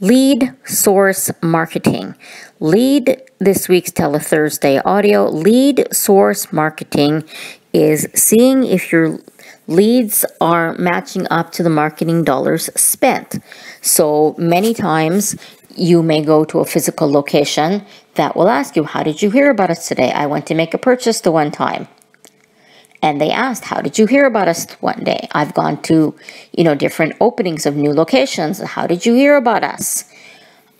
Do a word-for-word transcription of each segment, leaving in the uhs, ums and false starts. Lead source marketing. Lead this week's TeleThursday audio. Lead source marketing is seeing if your leads are matching up to the marketing dollars spent. So many times you may go to a physical location that will ask you, how did you hear about us today? I went to make a purchase the one time. And they asked, how did you hear about us one day? I've gone to, you know, different openings of new locations. How did you hear about us?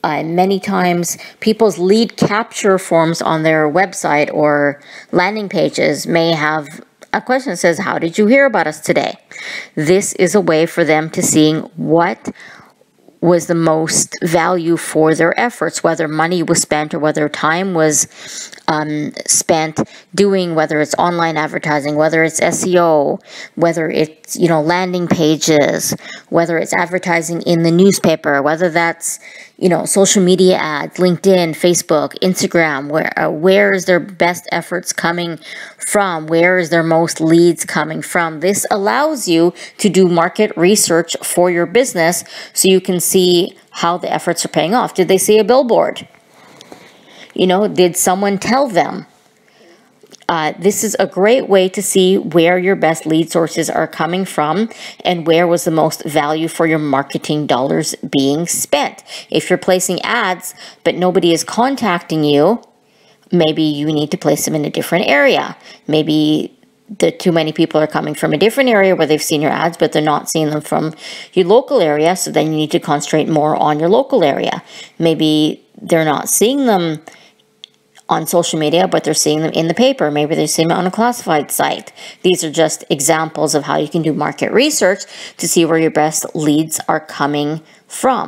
Uh, many times people's lead capture forms on their website or landing pages may have a question that says, how did you hear about us today? This is a way for them to seeing what was the most value for their efforts, whether money was spent or whether time was um, spent doing, whether it's online advertising, whether it's S E O, whether it's, you know, landing pages, whether it's advertising in the newspaper, whether that's, you know, social media ads, LinkedIn, Facebook, Instagram, where, uh, where is their best efforts coming from? Where is their most leads coming from? This allows you to do market research for your business so you can see how the efforts are paying off. Did they see a billboard? You know, did someone tell them? Uh, this is a great way to see where your best lead sources are coming from and where was the most value for your marketing dollars being spent. If you're placing ads but nobody is contacting you, maybe you need to place them in a different area. Maybe the too many people are coming from a different area where they've seen your ads, but they're not seeing them from your local area, so then you need to concentrate more on your local area. Maybe they're not seeing them on social media, but they're seeing them in the paper. Maybe they're seeing them on a classified site. These are just examples of how you can do market research to see where your best leads are coming from.